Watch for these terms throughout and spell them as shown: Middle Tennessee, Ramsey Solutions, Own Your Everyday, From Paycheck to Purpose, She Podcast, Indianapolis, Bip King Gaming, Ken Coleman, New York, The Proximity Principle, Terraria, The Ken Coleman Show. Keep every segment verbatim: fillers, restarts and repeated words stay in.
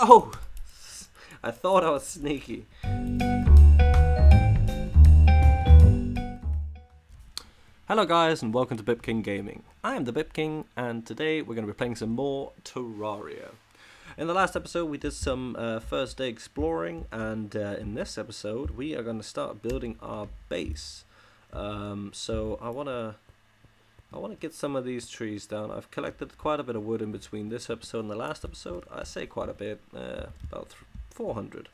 No! I thought I was sneaky. Hello guys and welcome to Bip King Gaming. I am the Bip King and today we're going to be playing some more Terraria. In the last episode we did some uh, first day exploring, and uh, in this episode we are going to start building our base. Um, so I want to I want to get some of these trees down. I've collected quite a bit of wood in between this episode and the last episode. I say quite a bit, uh, about four hundred.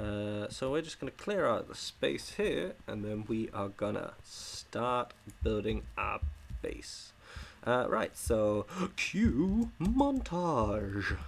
Uh, so we're just going to clear out the space here, and then we are going to start building our base. Uh, right, so cue montage.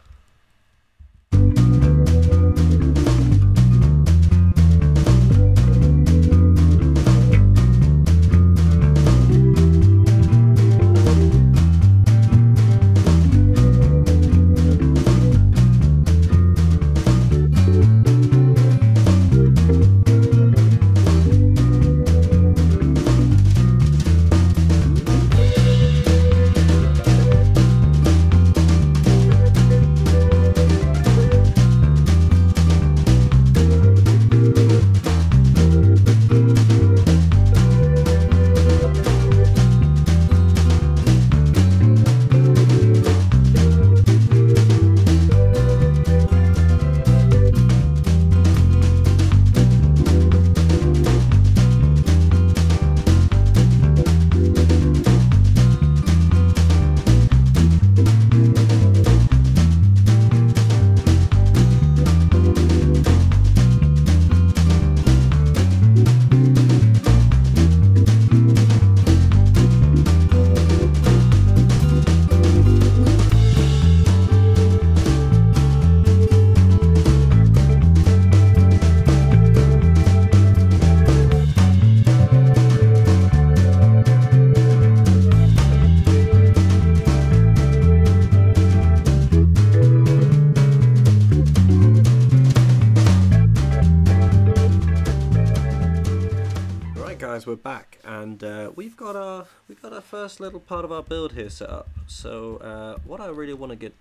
We're back, and uh, we've got our we've got our first little part of our build here set up. So uh, what I really want to get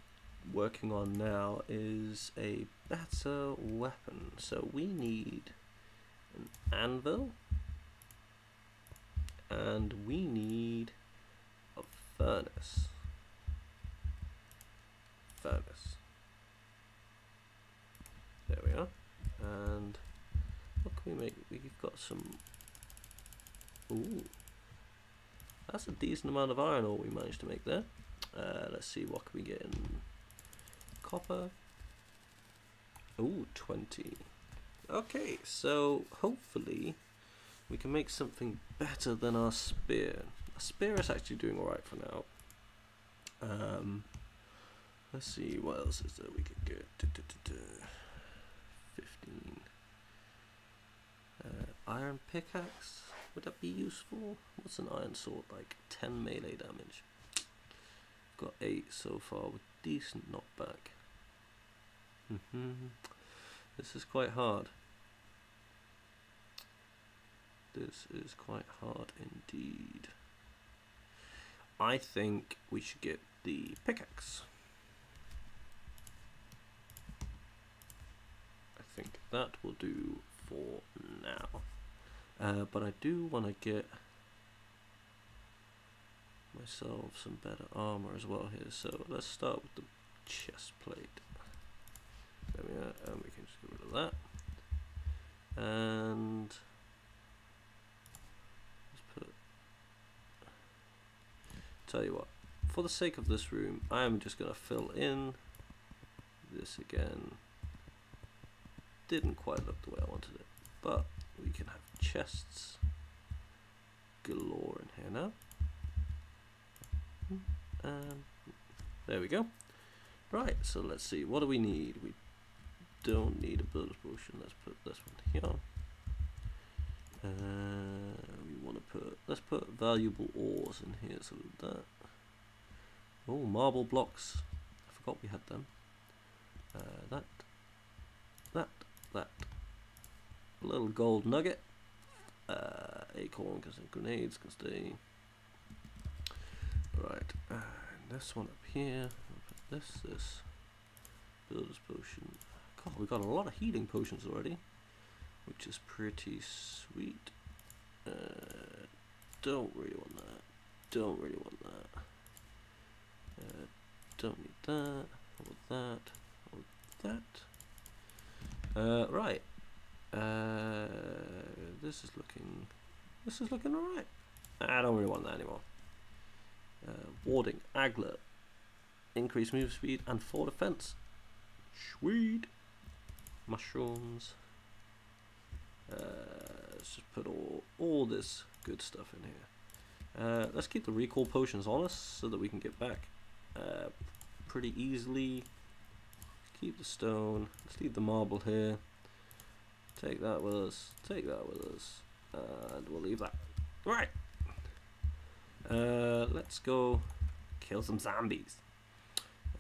working on now is a better weapon. So we need an anvil, and we need a furnace. Furnace. There we are. And what can we make? We've got some. Ooh, that's a decent amount of iron ore we managed to make there. Uh, let's see, what can we get in copper? Ooh, twenty. Okay, so hopefully we can make something better than our spear. Our spear is actually doing alright for now. Um, let's see, what else is there we could get? Du -du -du -du. fifteen. Uh, iron pickaxe. Would that be useful? What's an iron sword like? ten melee damage. Got eight so far with decent knockback. Mm-hmm. This is quite hard. This is quite hard indeed. I think we should get the pickaxe. I think that will do for now. Uh, but I do want to get myself some better armor as well here, so let's start with the chest plate. There we are, and we can just get rid of that. And let's put. Tell you what, for the sake of this room, I am just going to fill in this again. Didn't quite look the way I wanted it, but we can have chests galore in here now. Um, there we go. Right, so let's see. What do we need? We don't need a builder's potion. Let's put this one here. Uh, we want to put. Let's put valuable ores in here. So that. Oh, marble blocks. I forgot we had them. Uh, that. That. That. Little gold nugget, uh, acorn, because grenades can stay. Right, and this one up here. This, this, Builder's potion. God, we got a lot of healing potions already, which is pretty sweet. Uh, don't really want that. Don't really want that. Uh, don't need that. Or that. Or that. Uh, right. Uh, this is looking. This is looking alright. I don't really want that anymore. Uh, warding, Aglet, increased move speed and four defense. Sweet. Mushrooms. Uh, let's just put all all this good stuff in here. Uh, let's keep the recall potions on us so that we can get back uh, pretty easily. Keep the stone. Let's leave the marble here. Take that with us. Take that with us. And we'll leave that. Right. Uh, let's go kill some zombies.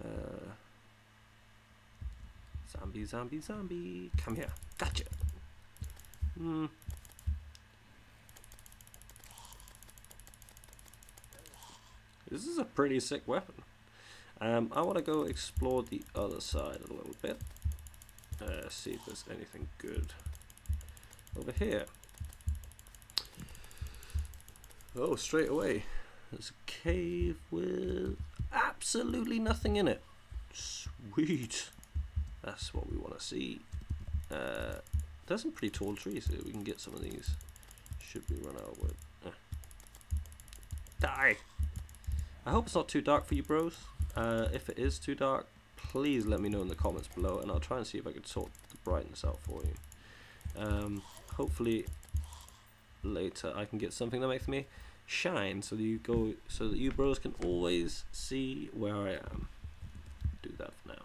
Uh, zombie, zombie, zombie. Come here. Gotcha. Hmm. This is a pretty sick weapon. Um, I want to go explore the other side a little bit. Uh, see if there's anything good over here. Oh, straight away, there's a cave with absolutely nothing in it. Sweet. That's what we want to see. Uh, there's some pretty tall trees here. We can get some of these. Should we run out of wood? Eh. Die. I hope it's not too dark for you bros. Uh, if it is too dark, please let me know in the comments below, and I'll try and see if I can sort the brightness out for you. Um, hopefully later I can get something that makes me shine so that you go so that you bros can always see where I am. Do that for now.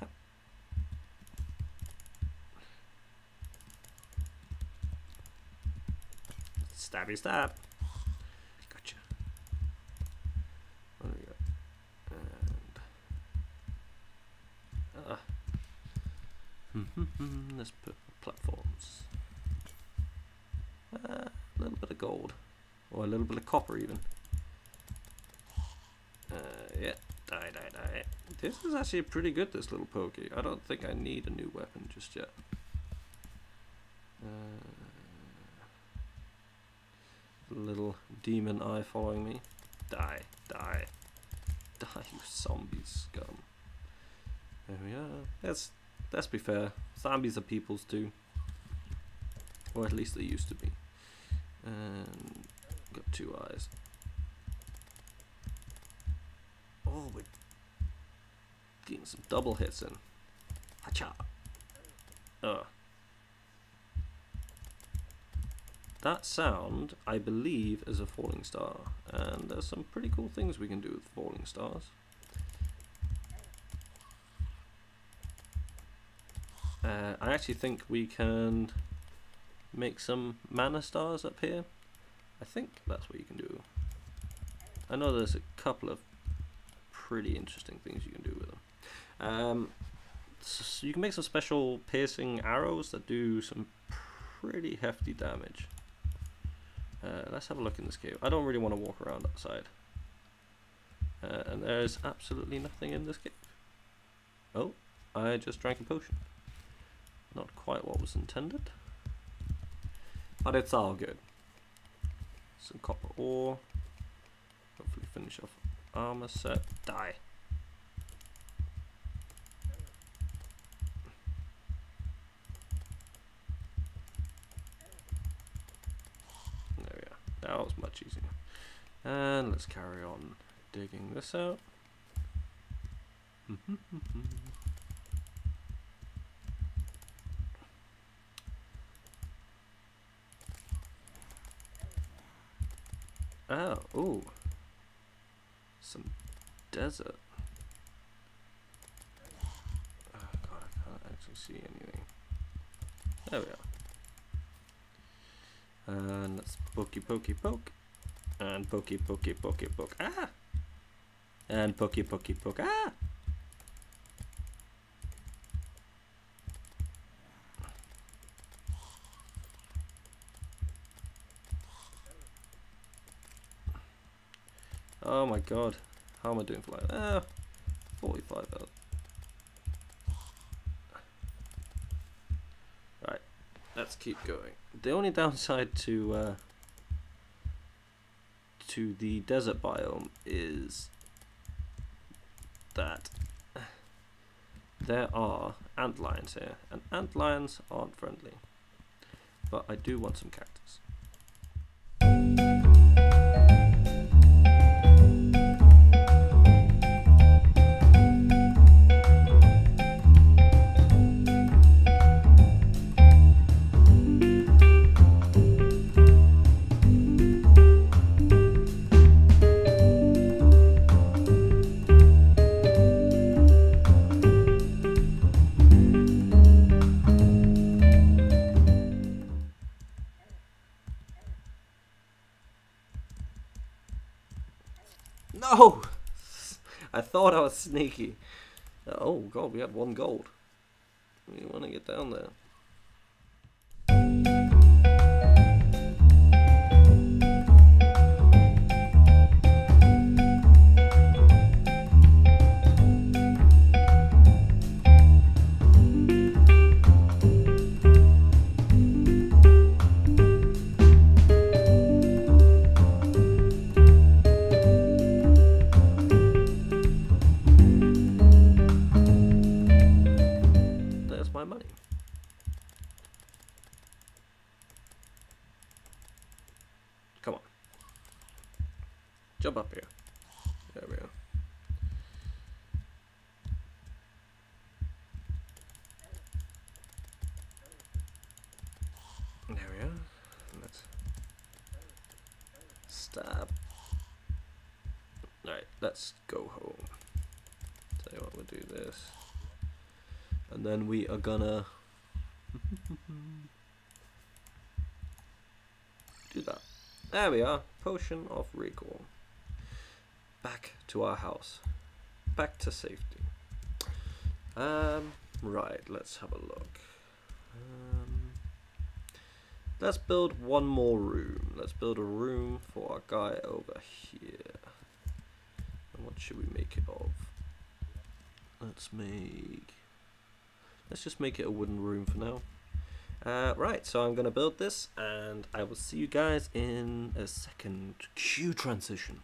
Hup. Stabby stab. Gotcha. What do we got? And uh. let's put platforms. Uh, a little bit of gold, or a little bit of copper even. Uh, yeah, die, die, die. This is actually pretty good, this little pokey. I don't think I need a new weapon just yet. Uh, little demon eye following me. Die, die, die, you zombie scum. There we are. Let's, let's be fair. Zombies are peoples too. Or at least they used to be. And got two eyes. Oh, we're getting some double hits in. Hacha. Uh. That sound, I believe, is a falling star, and there's some pretty cool things we can do with falling stars. Uh, I actually think we can make some mana stars up here. I think that's what you can do. I know there's a couple of pretty interesting things you can do with them. Um, so you can make some special piercing arrows that do some pretty hefty damage. Uh, let's have a look in this cave. I don't really want to walk around outside. Uh, and there's absolutely nothing in this cave. Oh, I just drank a potion. Not quite what was intended. But it's all good. Some copper ore. Hopefully finish off armor set. Die. There we are. That was much easier. And let's carry on digging this out. Oh, ooh. Some desert. Oh god, I can't actually see anything. There we are. And let's pokey pokey poke. And pokey pokey pokey poke. Ah! And pokey pokey poke. Ah! Oh my god, how am I doing for life? Ah, forty-five health. Let's keep going. The only downside to uh, to the desert biome is that there are ant lions here, and ant lions aren't friendly. But I do want some cactus. No! I thought I was sneaky. Oh god, we had one gold. We want to get down there. Jump up here. There we go. There we are. Let's stab. Alright, let's go home. Tell you what, we'll do this. And then we are gonna do that. There we are. Potion of recall. Back to our house, back to safety. Um, right, let's have a look. Um, let's build one more room. Let's build a room for our guy over here. And what should we make it of? Let's make. Let's just make it a wooden room for now. Uh, right, so I'm gonna build this, and I will see you guys in a second. Cue transition.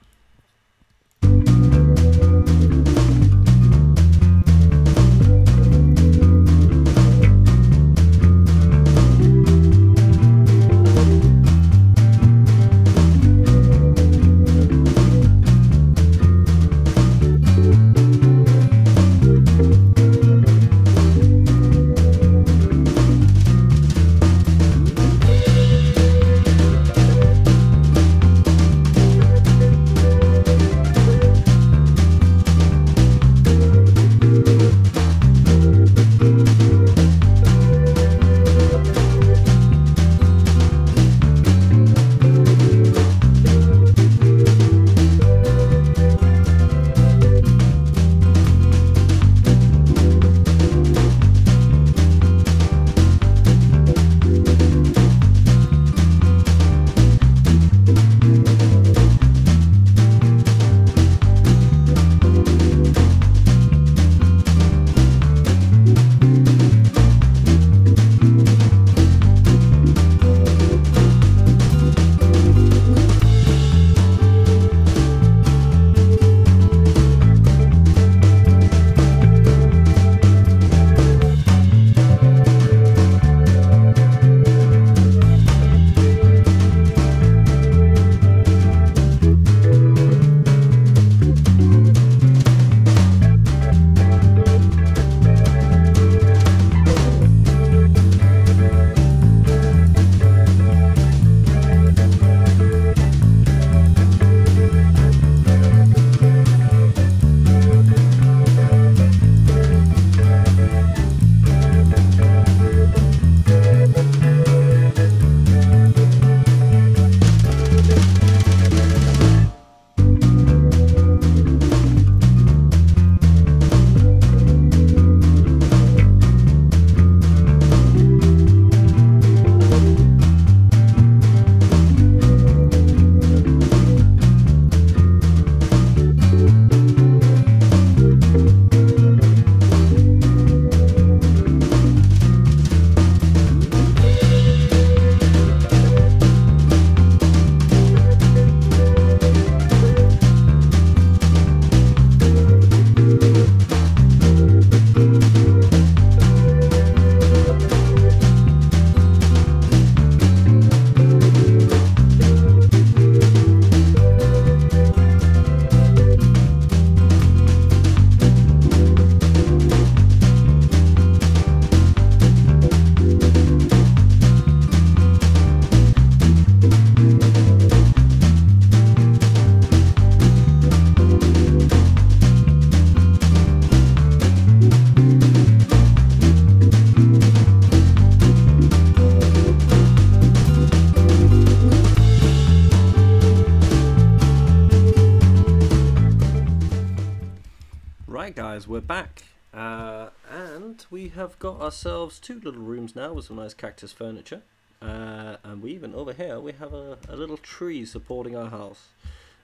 Right guys, we're back, uh, and we have got ourselves two little rooms now with some nice cactus furniture, uh, and we even over here we have a, a little tree supporting our house.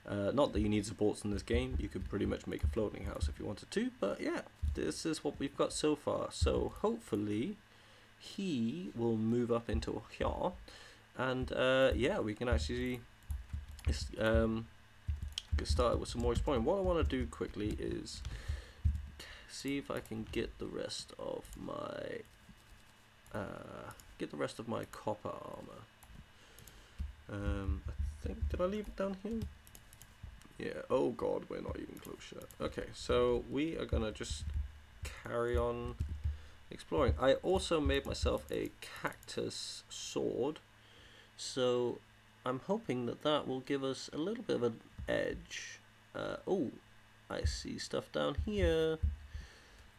Uh, not that you need supports in this game, you could pretty much make a floating house if you wanted to, but yeah, this is what we've got so far. So hopefully he will move up into here, and uh, yeah, we can actually um, get started with some more exploring. What I want to do quickly is see if I can get the rest of my uh, get the rest of my copper armor. Um, I think, did I leave it down here? Yeah. Oh god, we're not even close yet. Okay, so we are gonna just carry on exploring. I also made myself a cactus sword, so I'm hoping that that will give us a little bit of an edge. Uh, oh, I see stuff down here.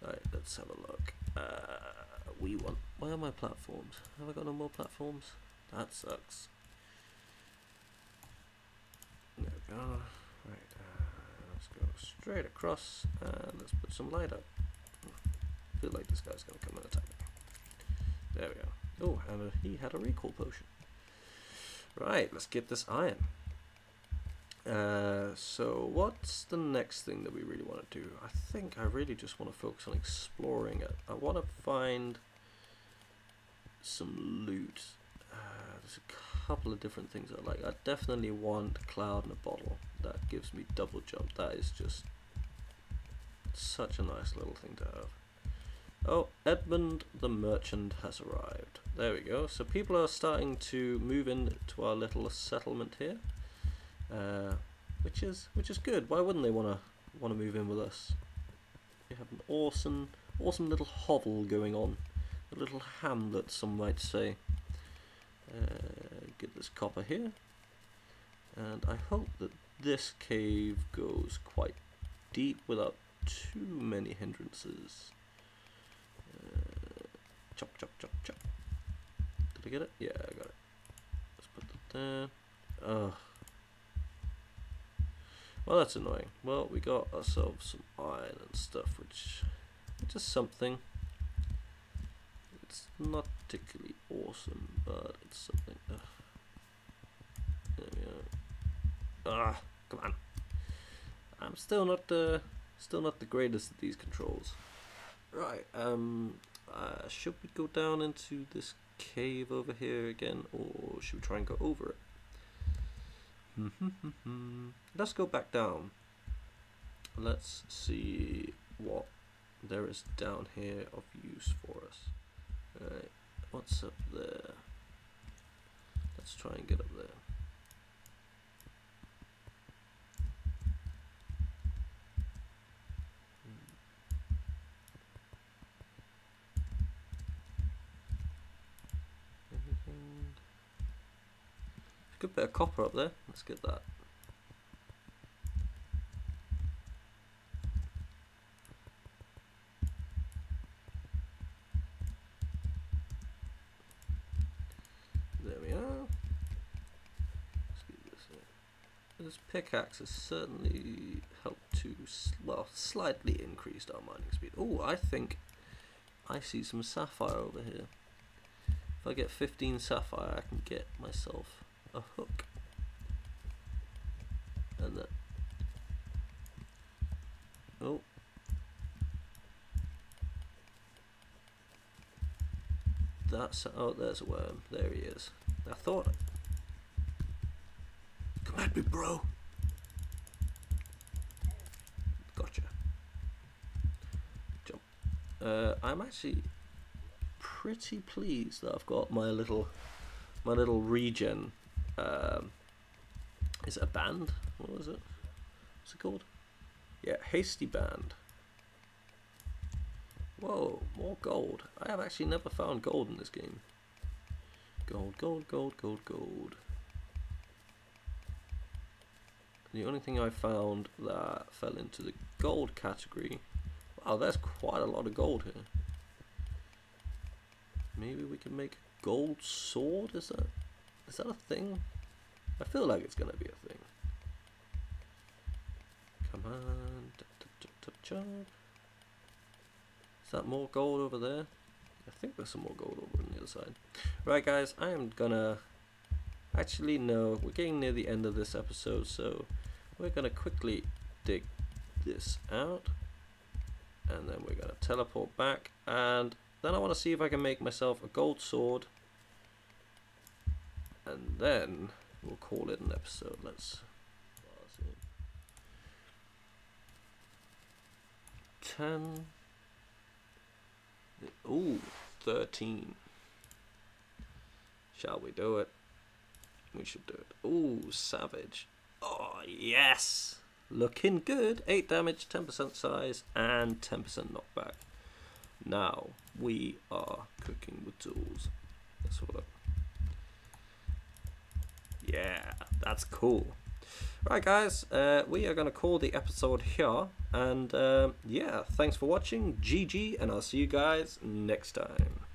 Alright, let's have a look. Uh, we want. Where are my platforms? Have I got no more platforms? That sucks. There we go. Right, uh, let's go straight across and let's put some light up. I feel like this guy's going to come and attack me. There we go. Oh, and uh, he had a recall potion. Right, let's get this iron. Uh, so what's the next thing that we really want to do? I think I really just want to focus on exploring it. I want to find some loot. Uh, there's a couple of different things I like. I definitely want cloud in a bottle. That gives me double jump. That is just such a nice little thing to have. Oh, Edmund the merchant has arrived. There we go. So people are starting to move into our little settlement here. Uh, which is which is good. Why wouldn't they wanna wanna move in with us? We have an awesome awesome little hovel going on, a little hamlet some might say. Uh, get this copper here, and I hope that this cave goes quite deep without too many hindrances. Uh, chop chop chop chop. Did I get it? Yeah, I got it. Let's put that there. Ugh. Well, that's annoying. Well, we got ourselves some iron and stuff, which, which is something. It's not particularly awesome, but it's something. Ugh. There we go. Ah, come on. I'm still not the, uh, still not the greatest at these controls. Right. Um. Uh, should we go down into this cave over here again, or should we try and go over it? Let's go back down. Let's see what there is down here of use for us. Alright, what's up there? Let's try and get up there. Good bit of copper up there. Let's get that. There we are. Let's get this in. This pickaxe has certainly helped to well slightly increased our mining speed. Oh, I think I see some sapphire over here. If I get fifteen sapphire, I can get myself a hook, and then oh, that's oh, there's a worm. There he is. I thought, come at me, bro. Gotcha. Jump. Uh, I'm actually pretty pleased that I've got my little my little regen. Um, is it a band? What was it? What's it called? Yeah, hasty band. Whoa, more gold. I have actually never found gold in this game. Gold, gold, gold, gold, gold. The only thing I found that fell into the gold category. Wow, there's quite a lot of gold here. Maybe we can make a gold sword, is that? Is that a thing? I feel like it's gonna be a thing. Come on. Chop, chop, chop, chop. Is that more gold over there? I think there's some more gold over on the other side. Right guys, I am gonna, actually no, we're getting near the end of this episode, so we're gonna quickly dig this out, and then we're gonna teleport back, and then I want to see if I can make myself a gold sword, and then we'll call it an episode. Let's ten. Ooh, thirteen. Shall we do it? We should do it. Ooh, savage. Oh yes, looking good. Eight damage, ten percent size, and ten percent knockback. Now we are cooking with tools. Let's have a look. Yeah, that's cool. Right guys, uh, we are going to call the episode here, and uh, yeah, thanks for watching, G G, and I'll see you guys next time.